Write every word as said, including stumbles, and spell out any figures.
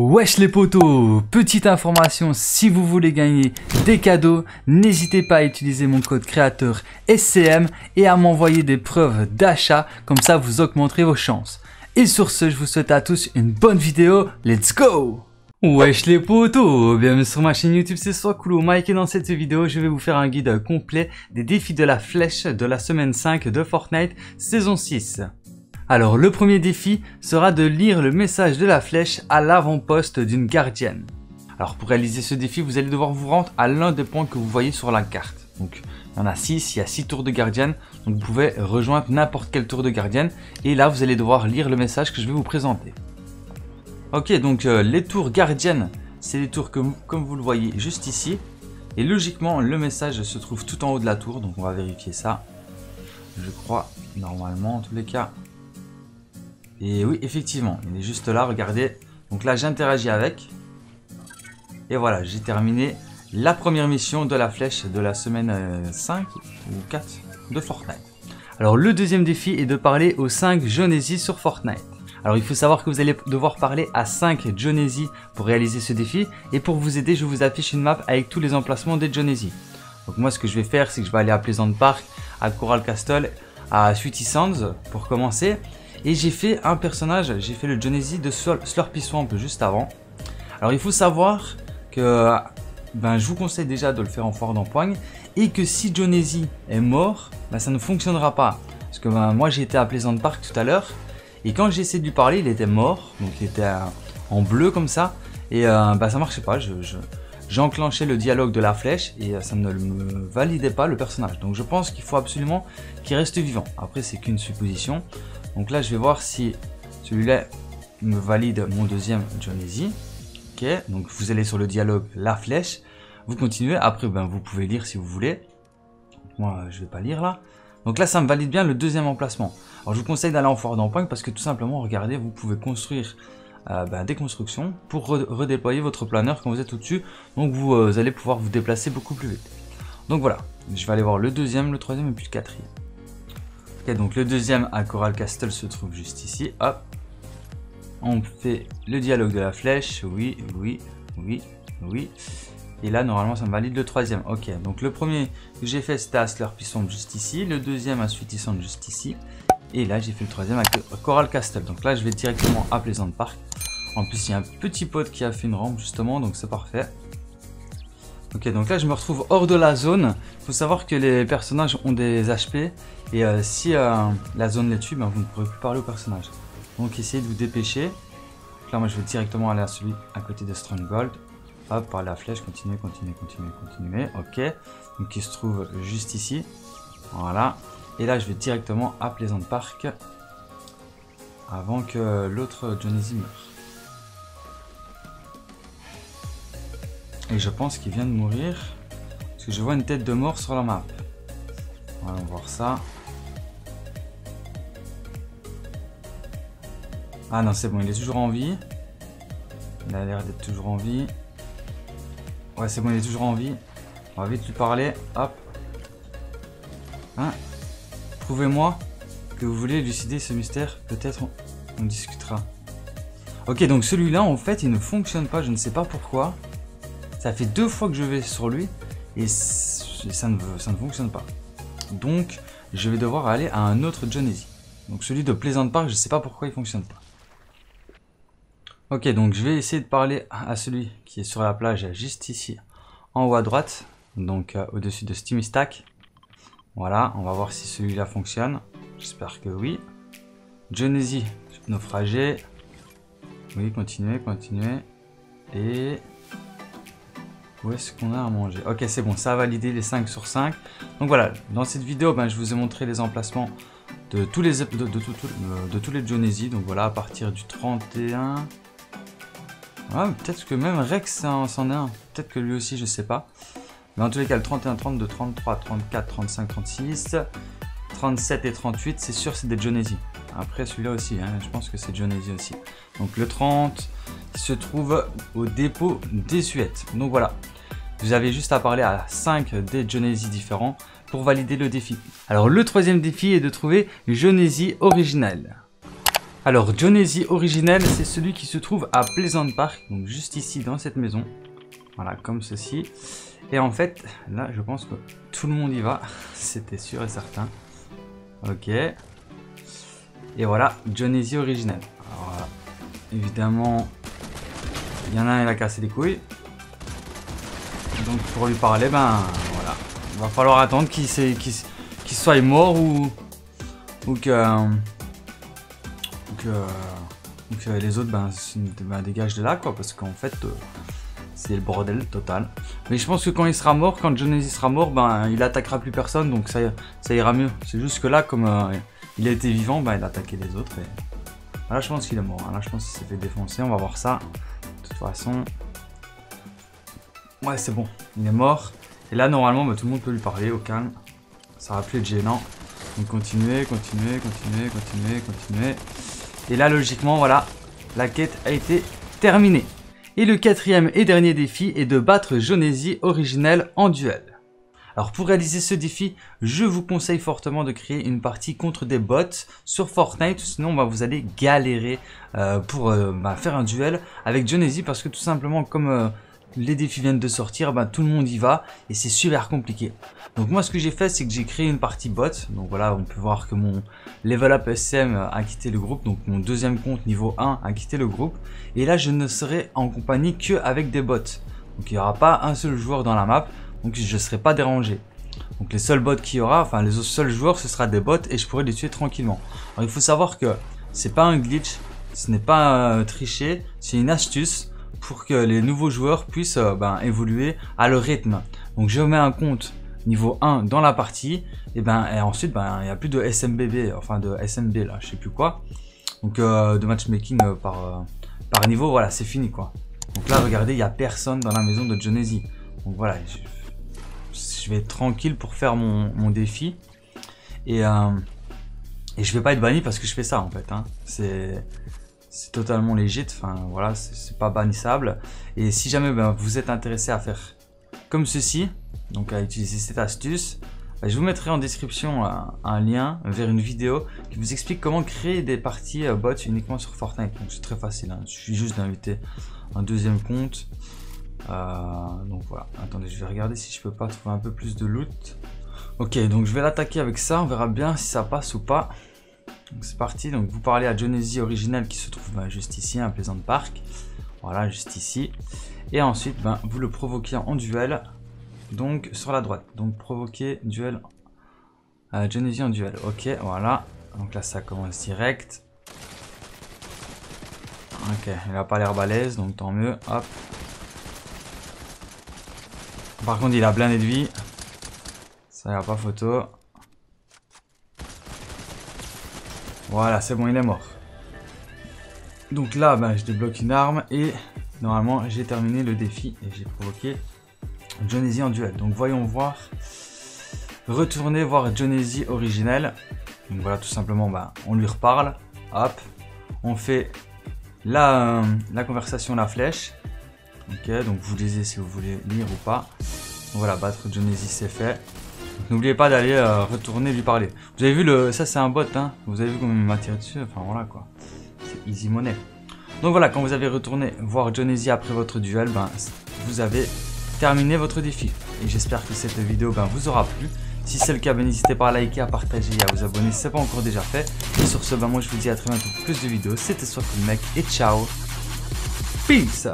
Wesh les potos, petite information, si vous voulez gagner des cadeaux, n'hésitez pas à utiliser mon code créateur S C M et à m'envoyer des preuves d'achat, comme ça vous augmenterez vos chances. Et sur ce, je vous souhaite à tous une bonne vidéo, let's go! Wesh les potos, bienvenue sur ma chaîne YouTube, c'est Soiscool Mike et dans cette vidéo je vais vous faire un guide complet des défis de la flèche de la semaine cinq de Fortnite saison six. Alors le premier défi sera de lire le message de la flèche à l'avant-poste d'une gardienne. Alors pour réaliser ce défi, vous allez devoir vous rendre à l'un des points que vous voyez sur la carte. Donc il y en a six, il y a six tours de gardienne, donc vous pouvez rejoindre n'importe quel tour de gardienne et là vous allez devoir lire le message que je vais vous présenter. Ok, donc euh, les tours gardiennes, c'est les tours que, comme vous le voyez juste ici. Et logiquement le message se trouve tout en haut de la tour, donc on va vérifier ça. Je crois, normalement en tous les cas. Et oui, effectivement, il est juste là, regardez. Donc là, j'interagis avec. Et voilà, j'ai terminé la première mission de la flèche de la semaine cinq ou quatre de Fortnite. Alors, le deuxième défi est de parler aux cinq Jonesy sur Fortnite. Alors, il faut savoir que vous allez devoir parler à cinq Jonesy pour réaliser ce défi. Et pour vous aider, je vous affiche une map avec tous les emplacements des Jonesy. Donc moi, ce que je vais faire, c'est que je vais aller à Pleasant Park, à Coral Castle, à Sweaty Sands pour commencer. Et j'ai fait un personnage, j'ai fait le Johnny-Z de Slurpy Swamp juste avant. Alors il faut savoir que ben, je vous conseille déjà de le faire en foire d'empoigne. Et que si Johnny-Z est mort, ben, ça ne fonctionnera pas. Parce que ben, moi j'ai été à Pleasant Park tout à l'heure. Et quand j'ai essayé de lui parler, il était mort. Donc il était euh, en bleu comme ça. Et euh, ben, ça marchait pas. J'ai enclenché le dialogue de la flèche et euh, ça ne me validait pas le personnage. Donc je pense qu'il faut absolument qu'il reste vivant. Après c'est qu'une supposition. Donc là, je vais voir si celui-là me valide mon deuxième Johnny-Z. Ok, donc vous allez sur le dialogue, la flèche. Vous continuez. Après, ben, vous pouvez lire si vous voulez. Moi, je ne vais pas lire là. Donc là, ça me valide bien le deuxième emplacement. Alors, je vous conseille d'aller en foire d'empoigne parce que tout simplement, regardez, vous pouvez construire euh, ben, des constructions pour re redéployer votre planeur quand vous êtes au-dessus. Donc, vous, euh, vous allez pouvoir vous déplacer beaucoup plus vite. Donc voilà, je vais aller voir le deuxième, le troisième et puis le quatrième. Okay, donc le deuxième à Coral Castle se trouve juste ici, hop, on fait le dialogue de la flèche, oui, oui, oui, oui, et là normalement ça me valide le troisième, ok, donc le premier que j'ai fait c'était à Slurpy Swamp juste ici, le deuxième à Sweaty Sands juste ici, et là j'ai fait le troisième à Coral Castle, donc là je vais directement à Pleasant Park, en plus il y a un petit pote qui a fait une rampe justement, donc c'est parfait. Ok, donc là je me retrouve hors de la zone. Il faut savoir que les personnages ont des H P et euh, si euh, la zone les tue, ben, vous ne pourrez plus parler au personnage. Donc essayez de vous dépêcher. Donc là moi je vais directement aller à celui à côté de Stronghold. Hop, par la flèche, continuez, continuez, continuez, continuez. Ok, donc il se trouve juste ici. Voilà. Et là je vais directement à Pleasant Park avant que l'autre Johnny Zimmer. Et je pense qu'il vient de mourir. Parce que je vois une tête de mort sur la map. Allons voir ça. Ah non, c'est bon, il est toujours en vie. Il a l'air d'être toujours en vie. Ouais, c'est bon, il est toujours en vie. On va vite lui parler. Hop. Hein? Prouvez-moi que vous voulez élucider ce mystère. Peut-être on, on discutera. Ok, donc celui-là, en fait, il ne fonctionne pas. Je ne sais pas pourquoi. Ça fait deux fois que je vais sur lui et ça ne, ça ne fonctionne pas. Donc, je vais devoir aller à un autre Johnny-Z. Donc, celui de Pleasant Park, je ne sais pas pourquoi il ne fonctionne pas. Ok, donc je vais essayer de parler à celui qui est sur la plage, juste ici, en haut à droite. Donc, euh, au-dessus de Steamy Stack. Voilà, on va voir si celui-là fonctionne. J'espère que oui. Johnny-Z, naufragé. Oui, continuez, continuez. Et... où est-ce qu'on a à manger? Ok, c'est bon, ça a validé les cinq sur cinq. Donc voilà, dans cette vidéo, ben, je vous ai montré les emplacements de tous les de, de, de, de, de, de tous les Johnny-Z. Donc voilà, à partir du trente et un... Ah, peut-être que même Rex s'en est un. Peut-être que lui aussi, je sais pas. Mais en tous les cas, le trente et un, trente-deux, trente-trois, trente-quatre, trente-cinq, trente-six, trente-sept et trente-huit, c'est sûr, c'est des Johnny-Z. Après, celui-là aussi, hein, je pense que c'est Johnny-Z aussi. Donc le trente... se trouve au dépôt des Suettes. Donc voilà, vous avez juste à parler à cinq des Johnny-Z différents pour valider le défi. Alors le troisième défi est de trouver Johnny-Z originel. Alors, Johnny-Z originel, c'est celui qui se trouve à Pleasant Park, donc juste ici dans cette maison. Voilà, comme ceci. Et en fait, là, je pense que tout le monde y va. C'était sûr et certain. Ok. Et voilà, Johnny-Z originel. Alors, voilà. Évidemment, il y en a un, il a cassé les couilles. Donc, pour lui parler, ben voilà. Il va falloir attendre qu'il qu'il, qu'il soit mort ou, ou que. Ou que, ou que les autres ben, ben, dégagent de là, quoi. Parce qu'en fait. Euh, C'est le bordel total. Mais je pense que quand il sera mort, quand Johnny-Z sera mort, ben il attaquera plus personne, donc ça, ça ira mieux. C'est juste que là, comme euh, il a été vivant, ben il a attaqué les autres. Et... Là, je pense qu'il est mort. Là, je pense qu'il s'est fait défoncer. On va voir ça. De toute façon, ouais, c'est bon. Il est mort. Et là, normalement, ben, tout le monde peut lui parler au calme. Ça va plus être gênant. Donc continuez, continuez, continuez, continuez, continuez. Et là, logiquement, voilà, la quête a été terminée. Et le quatrième et dernier défi est de battre Johnny-Z originel en duel. Alors pour réaliser ce défi, je vous conseille fortement de créer une partie contre des bots sur Fortnite. Sinon bah, vous allez galérer euh, pour euh, bah, faire un duel avec Johnny-Z. Parce que tout simplement comme euh, les défis viennent de sortir, bah, tout le monde y va. Et c'est super compliqué. Donc moi ce que j'ai fait, c'est que j'ai créé une partie bot. Donc voilà, on peut voir que mon level up S C M a quitté le groupe. Donc mon deuxième compte niveau un a quitté le groupe. Et là je ne serai en compagnie que avec des bots. Donc il n'y aura pas un seul joueur dans la map. Donc je ne serai pas dérangé. Donc les seuls bots qu'il y aura, enfin les seuls joueurs, ce sera des bots et je pourrai les tuer tranquillement. Alors il faut savoir que c'est pas un glitch, ce n'est pas euh, tricher, c'est une astuce pour que les nouveaux joueurs puissent euh, ben, évoluer à leur rythme. Donc je mets un compte niveau un dans la partie et ben et ensuite ben il n'y a plus de S M B B, enfin de S M B là, je sais plus quoi, donc euh, de matchmaking euh, par euh, par niveau. Voilà, c'est fini quoi. Donc là regardez, il n'y a personne dans la maison de Johnny-Z, donc voilà, je, je vais être tranquille pour faire mon, mon défi et euh, et je vais pas être banni parce que je fais ça en fait hein. c'est c'est totalement légit, enfin voilà, c'est pas bannissable. Et si jamais ben, vous êtes intéressé à faire comme ceci, donc à utiliser cette astuce, je vous mettrai en description un, un lien vers une vidéo qui vous explique comment créer des parties bots uniquement sur Fortnite. Donc c'est très facile, hein. Il suffit juste d'inviter un deuxième compte. Euh, donc voilà, attendez, je vais regarder si je peux pas trouver un peu plus de loot. Ok, donc je vais l'attaquer avec ça, on verra bien si ça passe ou pas. Donc c'est parti, donc vous parlez à Johnny-Z originel qui se trouve ben, juste ici, un Pleasant Park. Voilà, juste ici. Et ensuite, ben, vous le provoquez en duel, donc sur la droite. Donc provoquer, duel, euh, Johnny-Z en duel. Ok, voilà. Donc là, ça commence direct. Ok, il n'a pas l'air balèze, donc tant mieux. Hop. Par contre, il a blindé de vie. Ça, il n'y a pas photo. Voilà, c'est bon, il est mort. Donc là, ben, je débloque une arme et... Normalement, j'ai terminé le défi et j'ai provoqué Johnny-Z en duel. Donc, voyons voir. Retourner voir Johnny-Z originel. Donc, voilà, tout simplement, bah, on lui reparle. Hop. On fait la, euh, la conversation, la flèche. Ok, donc vous lisez si vous voulez lire ou pas. Donc, voilà, battre Johnny-Z, c'est fait. N'oubliez pas d'aller euh, retourner lui parler. Vous avez vu, le, ça, c'est un bot. Hein. Vous avez vu comment il m'a tiré dessus. Enfin, voilà, quoi. C'est easy money. Donc voilà, quand vous avez retourné voir Johnny-Z après votre duel, ben, vous avez terminé votre défi. Et j'espère que cette vidéo ben, vous aura plu. Si c'est le cas, ben, n'hésitez pas à liker, à partager et à vous abonner si ce n'est pas encore déjà fait. Et sur ce, ben, moi je vous dis à très bientôt pour plus de vidéos. C'était Soiscool Mec et ciao. Peace.